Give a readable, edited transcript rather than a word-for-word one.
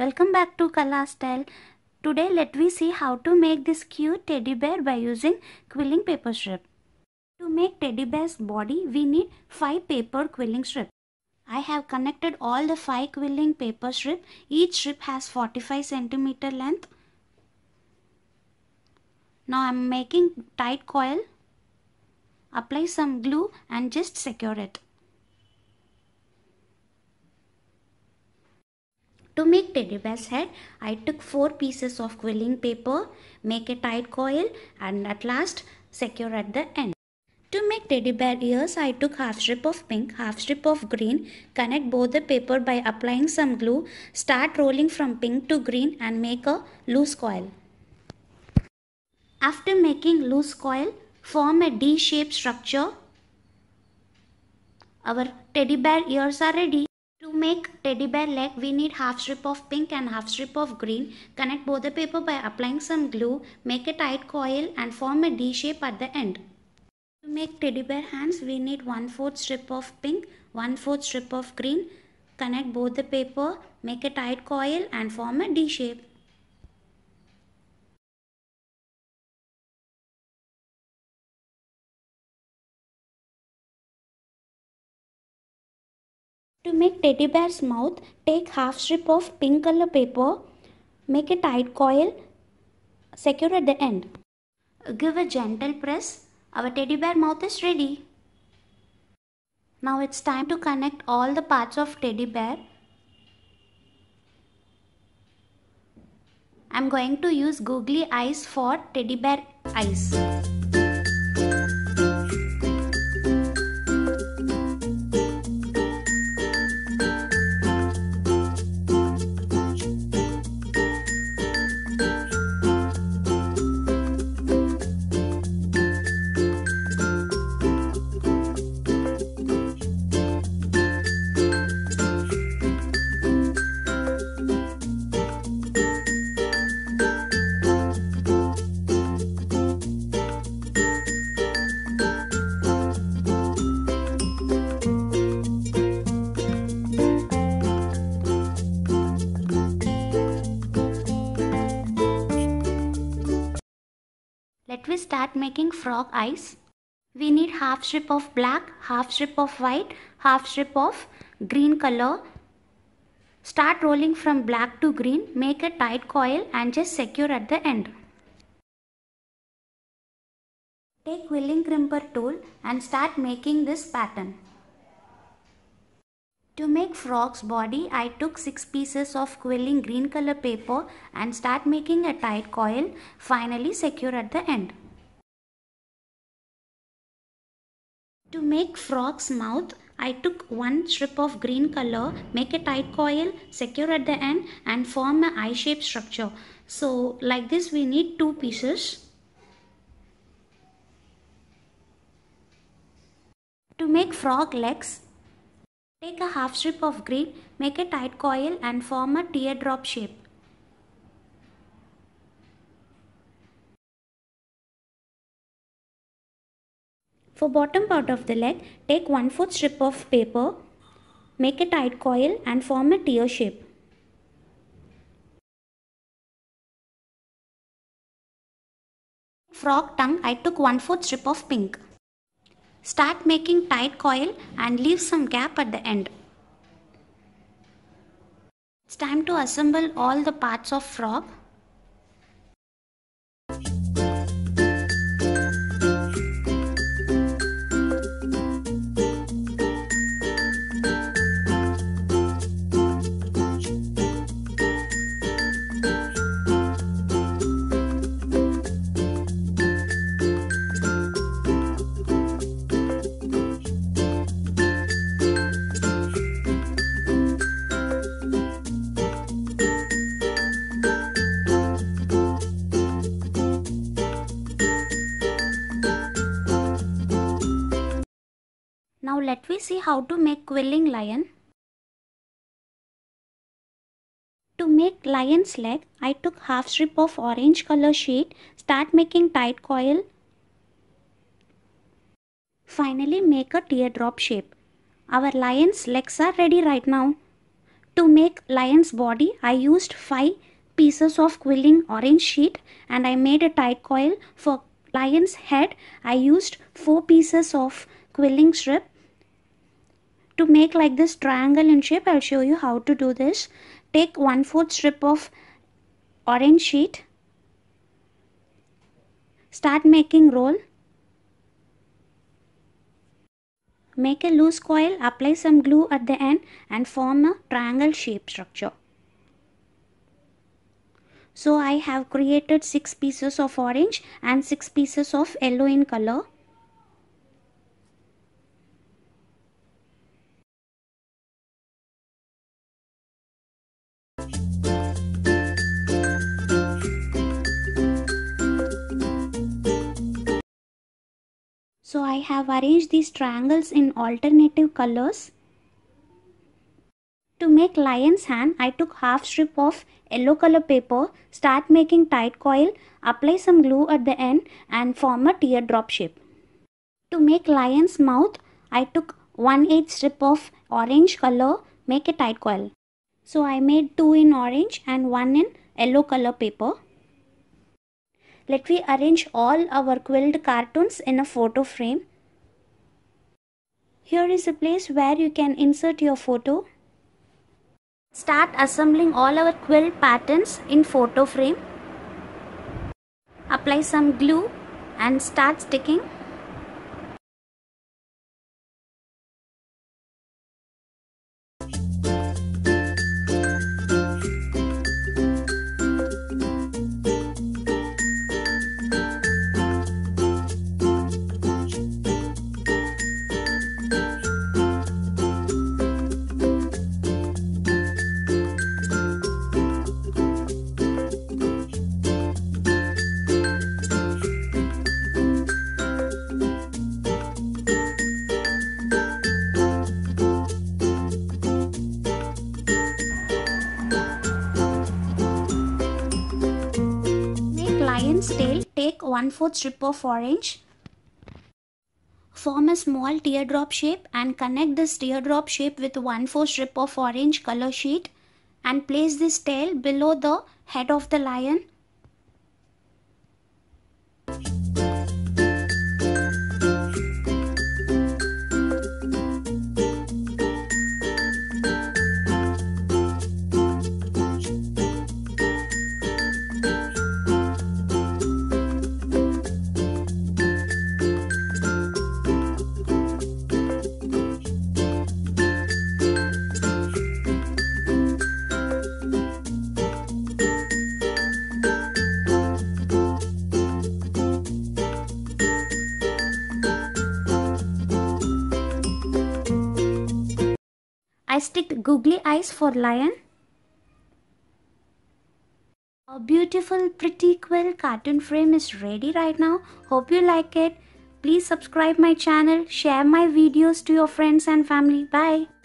Welcome back to Kala Style. Today let we see how to make this cute teddy bear by using quilling paper strip. To make teddy bear's body we need 5 paper quilling strips. I have connected all the 5 quilling paper strips. Each strip has 45 cm length. Now I am making tight coil. Apply some glue and just secure it. To make teddy bear's head, I took 4 pieces of quilling paper, make a tight coil and at last secure at the end. To make teddy bear ears, I took half strip of pink, half strip of green. Connect both the paper by applying some glue. Start rolling from pink to green and make a loose coil. After making loose coil, form a D-shaped structure. Our teddy bear ears are ready. To make teddy bear leg, we need half strip of pink and half strip of green. Connect both the paper by applying some glue. Make a tight coil and form a D shape at the end. To make teddy bear hands, we need 1/4 strip of pink, 1/4 strip of green. Connect both the paper, make a tight coil and form a D shape. To make teddy bear's mouth, take half strip of pink color paper, make a tight coil, secure at the end. Give a gentle press. Our teddy bear mouth is ready. Now it's time to connect all the parts of teddy bear. I'm going to use googly eyes for teddy bear eyes. Let me start making frog eyes. We need half strip of black, half strip of white, half strip of green color. Start rolling from black to green, make a tight coil and just secure at the end. Take quilling crimper tool and start making this pattern. To make frog's body, I took 6 pieces of quilling green color paper and start making a tight coil, finally secure at the end. To make frog's mouth, I took 1 strip of green color, make a tight coil, secure at the end and form an eye-shaped structure. So like this we need 2 pieces. To make frog legs, take a half strip of green, make a tight coil and form a teardrop shape. For bottom part of the leg, take 1/4 strip of paper, make a tight coil and form a tear shape. Frog tongue, I took 1/4 strip of pink. Start making tight coil and leave some gap at the end. It's time to assemble all the parts of frog. Now let me see how to make quilling lion. To make lion's leg, I took half strip of orange color sheet. Start making tight coil. Finally make a teardrop shape. Our lion's legs are ready right now. To make lion's body, I used 5 pieces of quilling orange sheet, and I made a tie coil. For lion's head, I used 4 pieces of quilling strip. To make like this triangle in shape, I'll show you how to do this. Take 1/4 strip of orange sheet. Start making roll. Make a loose coil, apply some glue at the end and form a triangle shape structure. So I have created 6 pieces of orange and 6 pieces of yellow in color. So I have arranged these triangles in alternative colors. To make lion's hand, I took half strip of yellow color paper, start making tight coil, apply some glue at the end and form a teardrop shape. To make lion's mouth, I took 1/8 strip of orange color, make a tight coil. So I made 2 in orange and 1 in yellow color paper. Let me arrange all our quilled cartoons in a photo frame. Here is a place where you can insert your photo. Start assembling all our quilled patterns in photo frame. Apply some glue and start sticking. Tail, take 1/4 strip of orange, form a small teardrop shape and connect this teardrop shape with 1/4 strip of orange color sheet and place this tail below the head of the lion. I sticked googly eyes for lion. A beautiful, pretty quill cartoon frame is ready right now. Hope you like it. Please subscribe my channel, share my videos to your friends and family. Bye.